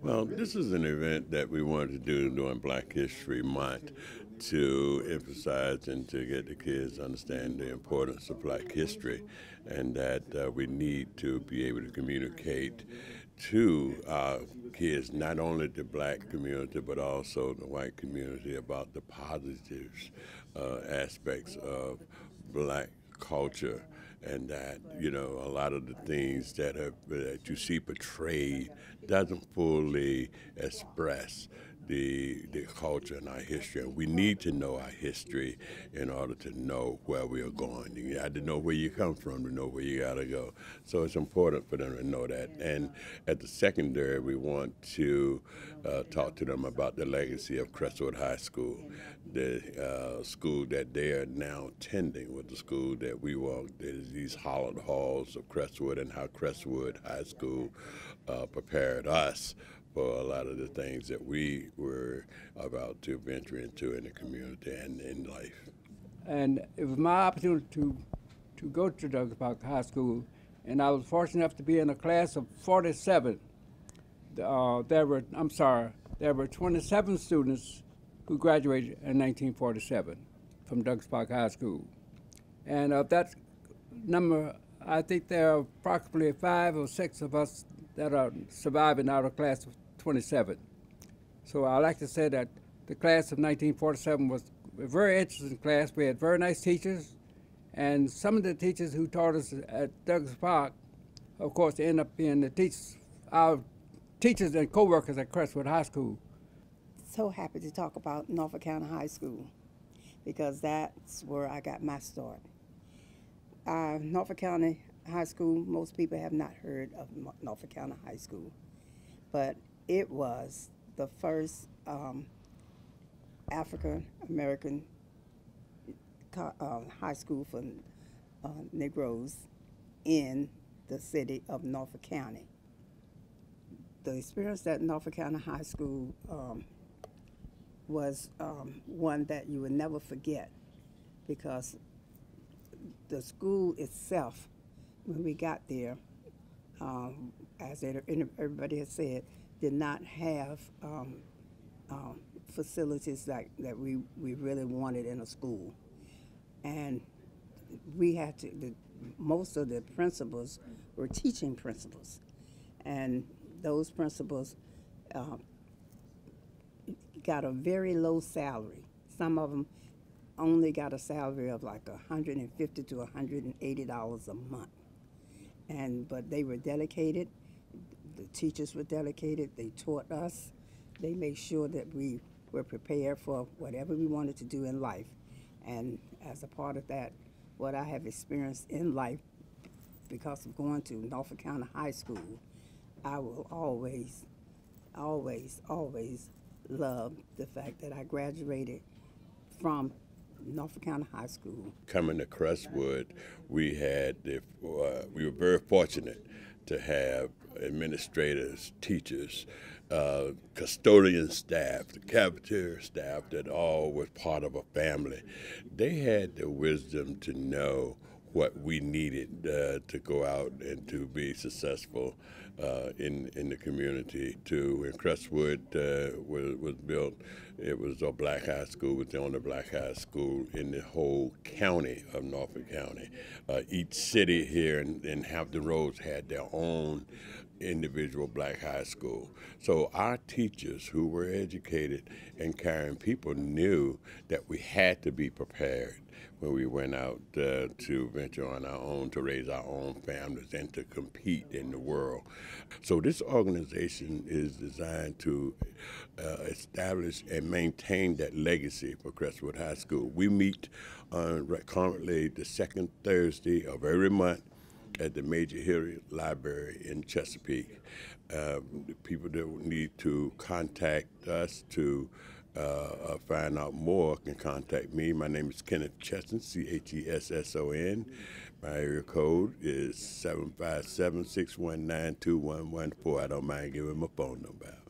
Well, this is an event that we wanted to do during Black History Month to emphasize and to get the kids to understand the importance of Black history, and that we need to be able to communicate to our kids, not only the Black community but also the white community, about the positive aspects of Black culture, and that, you know, a lot of the things that you see portrayed doesn't fully express the culture and our history. We need to know our history in order to know where we are going. You got to know where you come from to know where you got to go. So it's important for them to know that. And at the secondary, we want to talk to them about the legacy of Crestwood High School. The school that they are now attending with the school that we walk, these hollowed halls of Crestwood, and how Crestwood High School prepared us for a lot of the things that we were about to venture into in the community and in life. And it was my opportunity to go to Douglas Park High School, and I was fortunate enough to be in a class of 47. There were 27 students who graduated in 1947 from Douglas Park High School. And of that number, I think there are approximately 5 or 6 of us that are surviving out of class of 27. So I like to say that the class of 1947 was a very interesting class. We had very nice teachers, and some of the teachers who taught us at Douglas Park, of course, they end up being the teachers, our teachers and co-workers at Crestwood High School. So happy to talk about Norfolk County High School, because that's where I got my start. Norfolk County High School, most people have not heard of Norfolk County High School, but it was the first African-American high school for Negroes in the city of Norfolk County. The experience at Norfolk County High School was one that you will never forget, because the school itself, when we got there, as everybody has said, did not have facilities that we really wanted in a school. And we had to, most of the principals were teaching principals. And those principals got a very low salary. Some of them only got a salary of like $150 to $180 a month. But they were dedicated. The teachers were dedicated. They taught us. They made sure that we were prepared for whatever we wanted to do in life. And as a part of that, what I have experienced in life because of going to Norfolk County High School, I will always, always, always love the fact that I graduated from Norfolk County High School. Coming to Crestwood, we were very fortunate to have administrators, teachers, custodian staff, the cafeteria staff, that all was part of a family. They had the wisdom to know what we needed to go out and to be successful in the community. When Crestwood was built, it was a Black high school. It was the only Black high school in the whole county of Norfolk County. Each city here in Hampton Roads had their own individual Black high school. So our teachers, who were educated and caring people, knew that we had to be prepared when we went out to venture on our own, to raise our own families, and to compete in the world. So this organization is designed to establish and maintain that legacy for Crestwood High School. We meet currently the second Thursday of every month at the Major Hillary Library in Chesapeake. The people that need to contact us to find out more can contact me. My name is Kenneth Chesson, C-H-E-S-S-O-N. My area code is 757-619-2114. I don't mind giving my phone number out.